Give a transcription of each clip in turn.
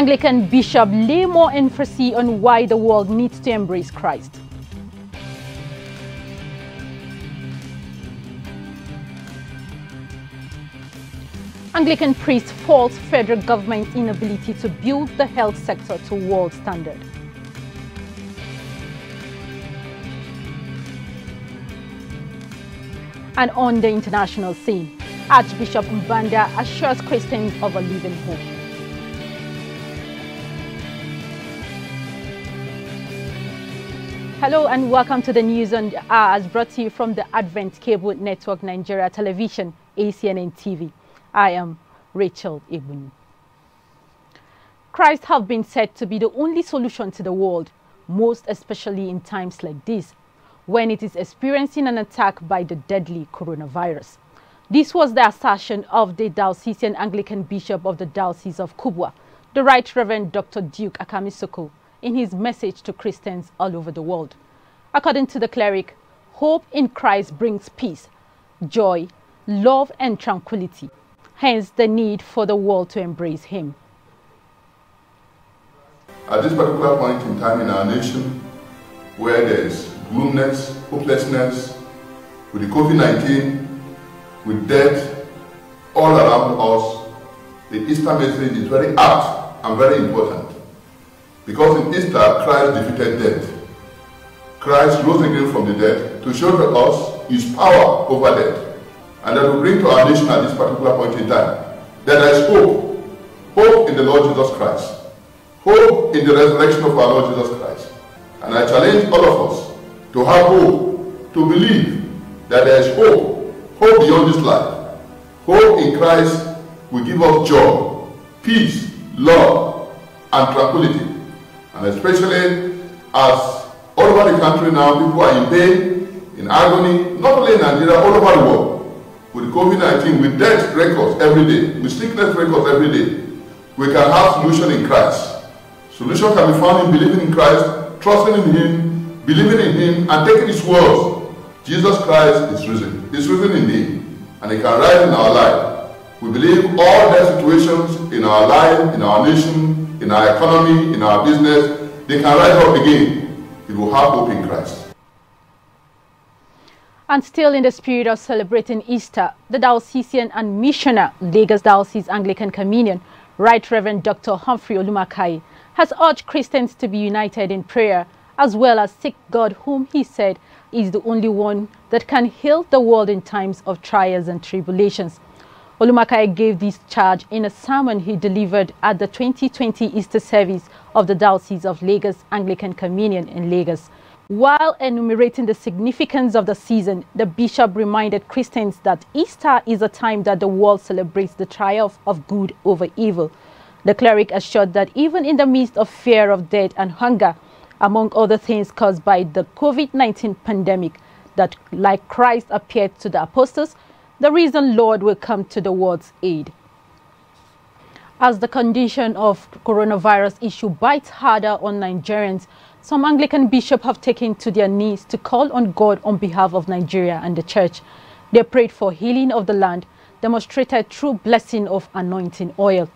Anglican Bishop lay more emphasis on why the world needs to embrace Christ. Anglican priest faults federal government's inability to build the health sector to world standard. And on the international scene, Archbishop Mbanda assures Christians of a living hope. Hello and welcome to the news on the hour, as brought to you from the Advent Cable Network Nigeria Television, ACNN TV. I am Rachel Ebuni. Christ have been said to be the only solution to the world, most especially in times like this, when it is experiencing an attack by the deadly coronavirus. This was the assertion of the diocesan Anglican Bishop of the Diocese of Kubwa, the Right Reverend Dr. Duke Akamisoko, in his message to Christians all over the world. According to the cleric, hope in Christ brings peace, joy, love and tranquility. Hence the need for the world to embrace him. At this particular point in time in our nation, where there is gloomness, hopelessness, with the COVID-19, with death all around us, the Easter message is very apt and very important. Because in Easter, Christ defeated death. Christ rose again from the dead to show to us his power over death. And that will bring to our nation at this particular point in time that there is hope. Hope in the Lord Jesus Christ. Hope in the resurrection of our Lord Jesus Christ. And I challenge all of us to have hope, to believe that there is hope. Hope beyond this life. Hope in Christ will give us joy, peace, love, and tranquility. And especially as all over the country now, people are in pain, in agony, not only in Nigeria, all over the world. With COVID-19, with death records every day, with sickness records every day, we can have solution in Christ. Solution can be found in believing in Christ, trusting in him, believing in him, and taking his words. Jesus Christ is risen. He's risen indeed, and he can rise in our life. We believe all their situations in our life, in our nation, in our economy, in our business, they can rise up again. It will have hope in Christ. And still in the spirit of celebrating Easter, the diocesan and missioner Lagos Diocese Anglican Communion, Right Reverend Dr. Humphrey Olumakai, has urged Christians to be united in prayer, as well as seek God, whom he said is the only one that can heal the world in times of trials and tribulations. Olumakai gave this charge in a sermon he delivered at the 2020 Easter service of the Diocese of Lagos Anglican Communion in Lagos. While enumerating the significance of the season, the bishop reminded Christians that Easter is a time that the world celebrates the triumph of good over evil. The cleric assured that even in the midst of fear of death and hunger, among other things caused by the COVID-19 pandemic, that like Christ appeared to the apostles, the risen Lord will come to the world's aid. As the condition of coronavirus issue bites harder on Nigerians, some Anglican bishops have taken to their knees to call on God on behalf of Nigeria and the church. They prayed for healing of the land, demonstrated true blessing of anointing oil.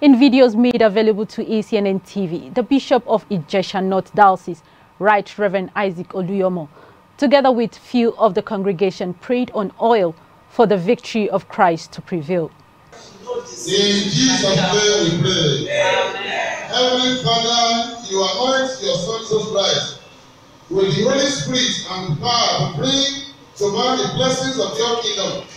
In videos made available to ACNN TV, the Bishop of Ijesha North Diocese, Right Reverend Isaac Oluyomo, together with few of the congregation, prayed on oil for the victory of Christ to prevail. In Jesus' name we pray. Amen. Heavenly Father, you anoint your Son Jesus Christ with the Holy Spirit and power to bring to man the blessings of your kingdom.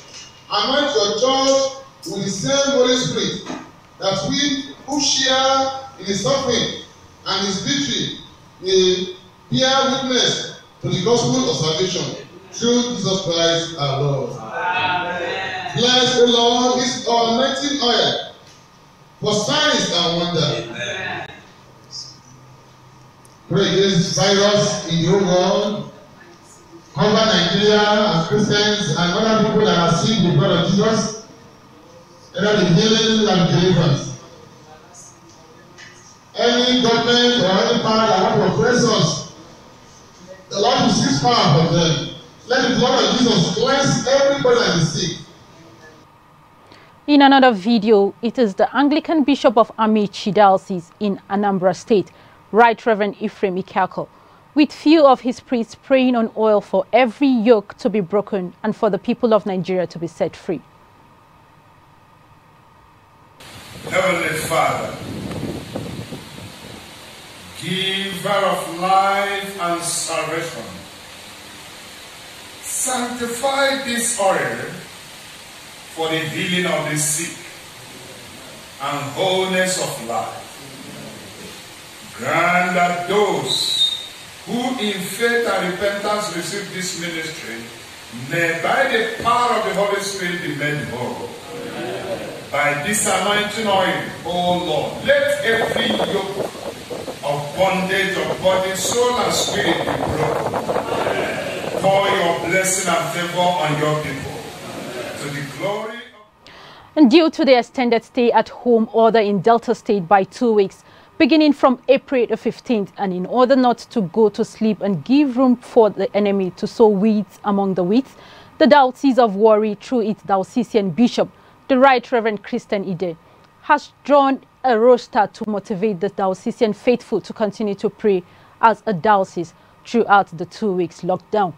Anoint your church with the same Holy Spirit that we who share in his suffering and his victory may bear witness to the gospel of salvation through Jesus Christ our Lord. Amen. Bless, O Lord, this anointing oil for signs and wonders. Amen. Pray this virus in your world. Cover Nigeria as Christians and other people that are seeing the blood of Jesus. Let the healing and deliverance. Any government or any power that want to oppress us, the Lord will cease power for them. Let the blood of Jesus cleanse everybody that is sick. In another video, it is the Anglican Bishop of Amichi Diocese in Anambra State, Right Reverend Ephraim Ikeako, with few of his priests praying on oil for every yoke to be broken and for the people of Nigeria to be set free. Heavenly Father, giver of life and salvation, sanctify this oil for the healing of the sick and wholeness of life. Grant that those who in faith and repentance receive this ministry may by the power of the Holy Spirit be made whole. By this anointing oil, O Lord, let every yoke of bondage of body, soul and spirit be broken. Pour your blessing and favor on your people. And due to the extended stay-at-home order in Delta State by 2 weeks, beginning from April the 15th, and in order not to go to sleep and give room for the enemy to sow weeds among the wheat, the Diocese of Warri, through its diocesan bishop, the Right Reverend Christian Ide, has drawn a roster to motivate the diocesan faithful to continue to pray as a diocese throughout the 2 weeks lockdown.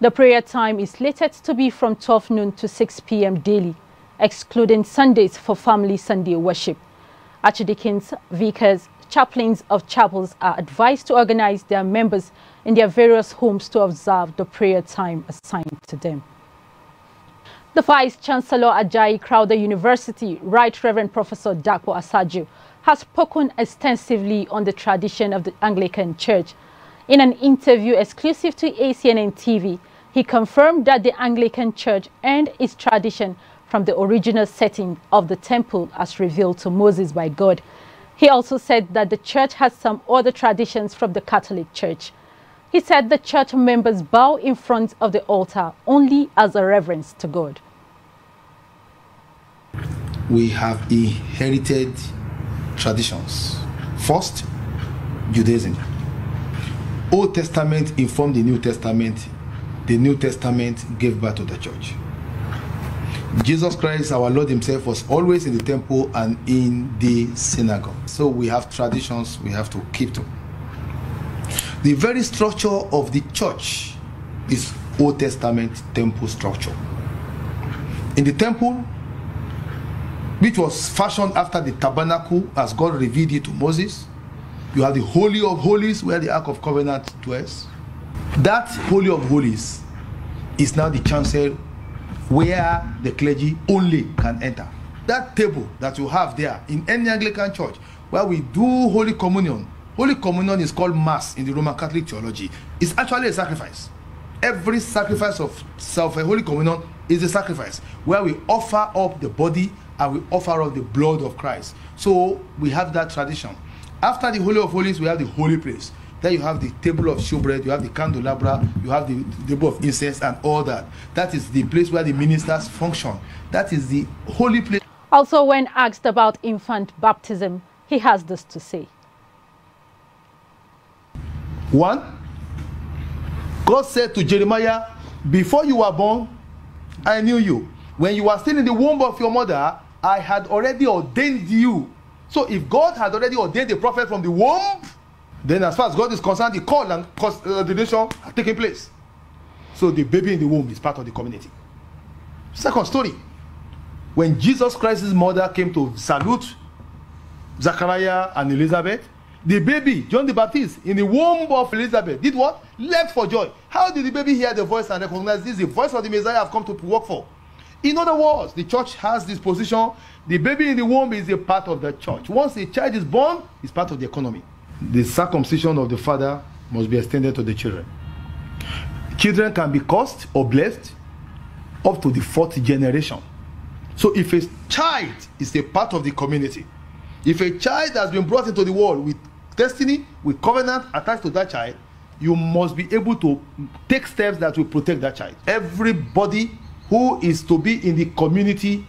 The prayer time is slated to be from 12 noon to 6 p.m. daily, excluding Sundays for family Sunday worship. Archdeacons, vicars, chaplains of chapels are advised to organize their members in their various homes to observe the prayer time assigned to them. The Vice-Chancellor Ajayi Crowder University, Right Reverend Professor Dako Asaju, has spoken extensively on the tradition of the Anglican Church. In an interview exclusive to ACNN TV, he confirmed that the Anglican Church earned its tradition from the original setting of the temple as revealed to Moses by God. He also said that the church has some other traditions from the Catholic Church. He said the church members bow in front of the altar only as a reverence to God. We have inherited traditions. First, Judaism. Old Testament informed the New Testament. The New Testament gave birth to the church. Jesus Christ, our Lord himself, was always in the temple and in the synagogue. So we have traditions we have to keep to. The very structure of the church is Old Testament temple structure. In the temple, which was fashioned after the tabernacle as God revealed it to Moses, you have the Holy of Holies where the Ark of Covenant dwells. That Holy of Holies is now the chancel where the clergy only can enter. That table that you have there in any Anglican church where we do Holy Communion. Holy Communion is called Mass in the Roman Catholic theology. It's actually a sacrifice. Every sacrifice of Holy Communion is a sacrifice where we offer up the body and we offer up the blood of Christ. So we have that tradition. After the Holy of Holies, we have the holy place. Then you have the table of shewbread, you have the candelabra, you have the table of incense and all that. That is the place where the ministers function. That is the holy place. Also, when asked about infant baptism, he has this to say. One, God said to Jeremiah, before you were born, I knew you. When you were still in the womb of your mother, I had already ordained you. So if God had already ordained the prophet from the womb, then as far as God is concerned, the call and ordination are taking place. So the baby in the womb is part of the community. Second story, when Jesus Christ's mother came to salute Zachariah and Elizabeth, the baby, John the Baptist, in the womb of Elizabeth, did what? Leapt for joy. How did the baby hear the voice and recognize this is the voice of the Messiah I've come to work for? In other words, the church has this position. The baby in the womb is a part of the church. Once a child is born, it's part of the economy. The circumcision of the father must be extended to the children. Children can be cursed or blessed up to the 4th generation. So if a child is a part of the community, if a child has been brought into the world with destiny, with covenant attached to that child, you must be able to take steps that will protect that child. Everybody who is to be in the community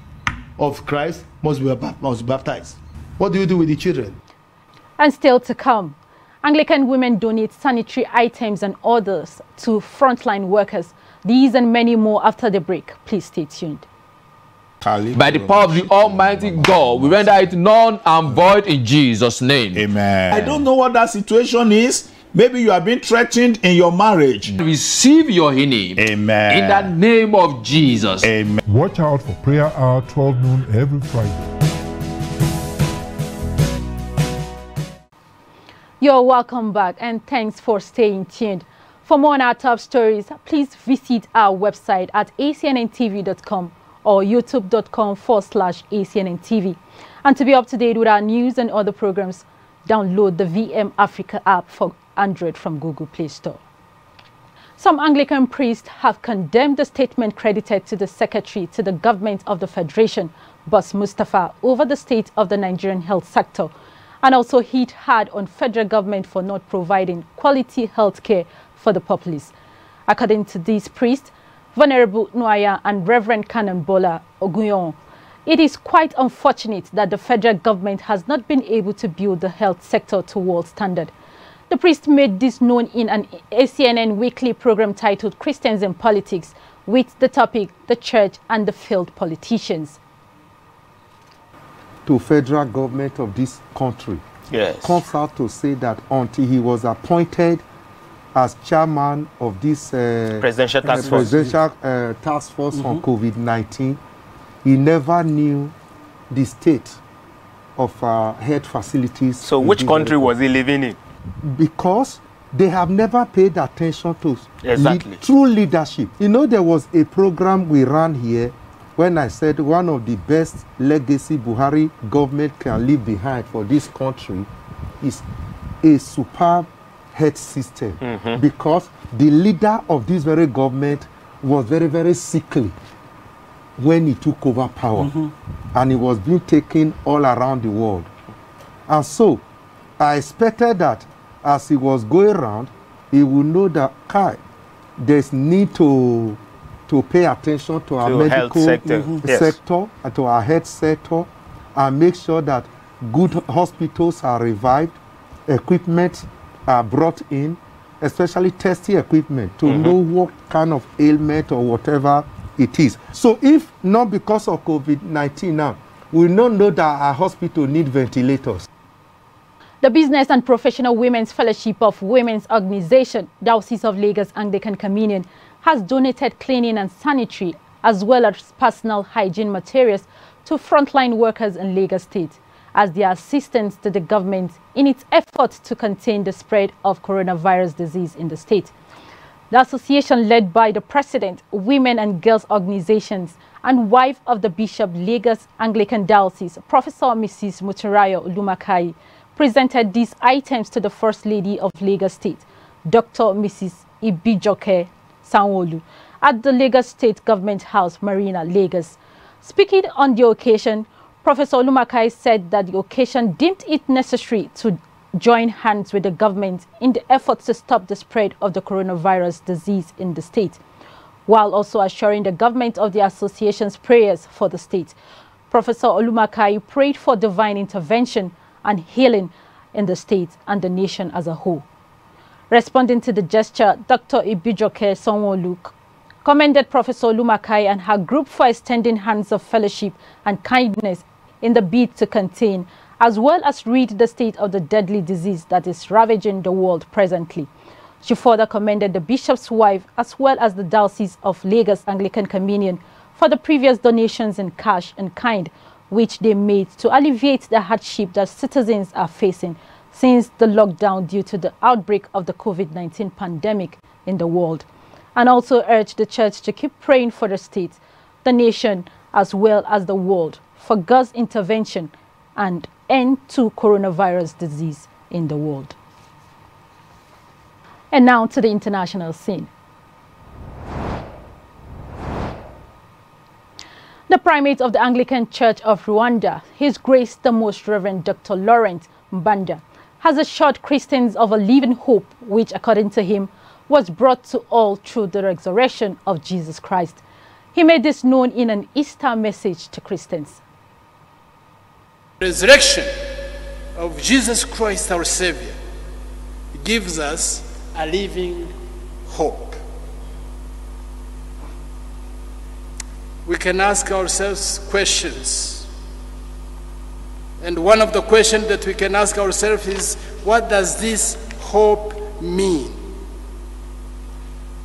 of Christ must be baptized. What do you do with the children? And still to come, Anglican women donate sanitary items and others to frontline workers. These and many more after the break. Please stay tuned. by the power of the Almighty God, we render it none and void in Jesus' name. Amen. I don't know what that situation is. Maybe you have been threatened in your marriage. Receive your healing. Amen. In the name of Jesus. Amen. Watch out for prayer hour 12 noon every Friday. You're welcome back, and thanks for staying tuned. For more on our top stories, please visit our website at acnntv.com or youtube.com/acnntv. And to be up to date with our news and other programs, download the VM Africa app for Android from Google Play Store. Some Anglican priests have condemned the statement credited to the secretary to the government of the Federation, Boss Mustafa, over the state of the Nigerian health sector, and also hit hard on federal government for not providing quality health care for the populace. According to these priests, Venerable Nwaya and Reverend Canon Bola Oguyon, it is quite unfortunate that the federal government has not been able to build the health sector to world standard. The priest made this known in an ACNN weekly program titled Christians in Politics, with the topic, The Church and the Failed Politicians. To federal government of this country, yes, comes out to say that until he was appointed as chairman of this presidential task force, on COVID-19, he never knew the state of our health facilities. So which country was he living in? Because they have never paid attention to true leadership. You know, there was a program we ran here when I said one of the best legacy Buhari government can leave behind for this country is a superb health system, because the leader of this very government was very, very sickly when he took over power, and he was being taken all around the world. And so I expected that as he was going around, he would know that there's need to pay attention to our medical sector, and to our health sector, and make sure that good hospitals are revived, equipment are brought in, especially testing equipment, to know what kind of ailment or whatever it is. So if not because of COVID-19 now, we don't know that our hospital need ventilators. The Business and Professional Women's Fellowship of Women's Organization, Diocese of Lagos Anglican Communion, has donated cleaning and sanitary as well as personal hygiene materials to frontline workers in Lagos State as their assistance to the government in its efforts to contain the spread of coronavirus disease in the state. The association, led by the president, women and girls organizations, and wife of the Bishop Lagos Anglican Diocese, Professor Mrs. Muturayo Olumakai, presented these items to the First Lady of Lagos State, Dr. Mrs. Ibijoke Sanwo-Olu, at the Lagos State Government House, Marina, Lagos. Speaking on the occasion, Professor Olumakai said that the occasion deemed it necessary to join hands with the government in the efforts to stop the spread of the coronavirus disease in the state, while also assuring the government of the association's prayers for the state. Professor Olumakai prayed for divine intervention and healing in the state and the nation as a whole. Responding to the gesture, Dr. Ibijoke Sanwo-Olu commended Professor Olumakai and her group for extending hands of fellowship and kindness in the bid to contain as well as read the state of the deadly disease that is ravaging the world presently. She further commended the bishop's wife as well as the Diocese of Lagos Anglican Communion for the previous donations in cash and kind which they made to alleviate the hardship that citizens are facing since the lockdown due to the outbreak of the COVID-19 pandemic in the world, and also urged the church to keep praying for the state, the nation, as well as the world for God's intervention and end to coronavirus disease in the world. And now to the international scene. The primate of the Anglican Church of Rwanda, His Grace the Most Reverend Dr. Laurent Mbanda, has assured Christians of a living hope which, according to him, was brought to all through the resurrection of Jesus Christ. He made this known in an Easter message to Christians. Resurrection of Jesus Christ our Savior gives us a living hope. we can ask ourselves questions. And one of the questions that we can ask ourselves is, what does this hope mean?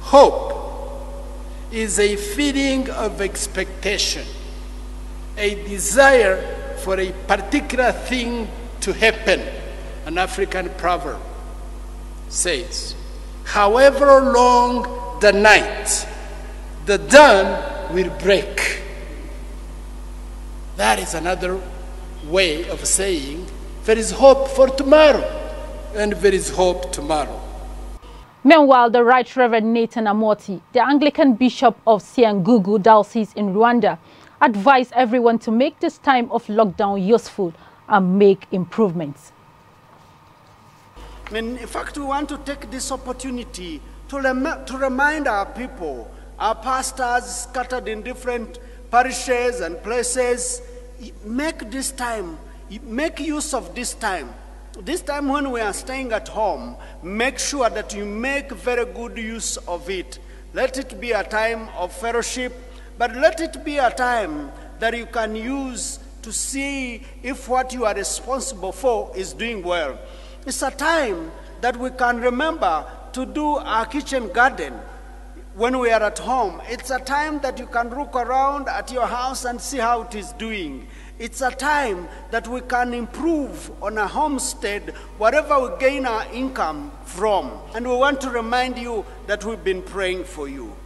Hope is a feeling of expectation, a desire for a particular thing to happen. An African proverb says, however long the night, the dawn will break. That is another way of saying there is hope for tomorrow, and there is hope tomorrow. Meanwhile, the Right Reverend Nathan Amoti, the Anglican Bishop of Siangugu Diocese in Rwanda, advised everyone to make this time of lockdown useful and make improvements. In fact, we want to take this opportunity to remind our people, our pastors scattered in different parishes and places, make this time, make use of this time. This time when we are staying at home, make sure that you make very good use of it. Let it be a time of fellowship, but let it be a time that you can use to see if what you are responsible for is doing well. It's a time that we can remember to do our kitchen garden when we are at home. It's a time that you can look around at your house and see how it is doing. It's a time that we can improve on our homestead, whatever we gain our income from. And we want to remind you that we've been praying for you.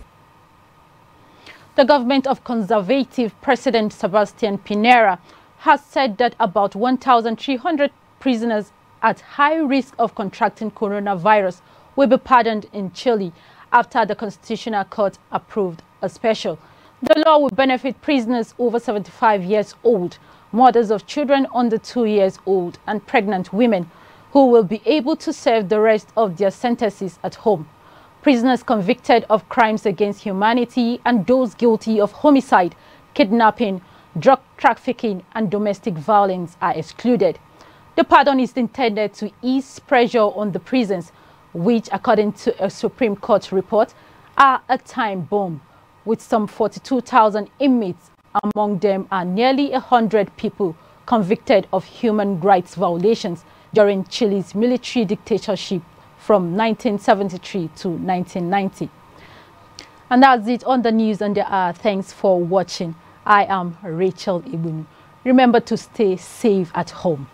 The government of Conservative President Sebastian Pinera has said that about 1,300 prisoners at high risk of contracting coronavirus will be pardoned in Chile after the Constitutional Court approved a special. The law will benefit prisoners over 75 years old, mothers of children under 2 years old, and pregnant women who will be able to serve the rest of their sentences at home. Prisoners convicted of crimes against humanity and those guilty of homicide, kidnapping, drug trafficking, and domestic violence are excluded. The pardon is intended to ease pressure on the prisons, which, according to a Supreme Court report, are a time bomb, with some 42,000 inmates. Among them are nearly 100 people convicted of human rights violations during Chile's military dictatorship from 1973 to 1990. And that's it on the news and the hour. Thanks for watching. I am Rachel Ibunu. Remember to stay safe at home.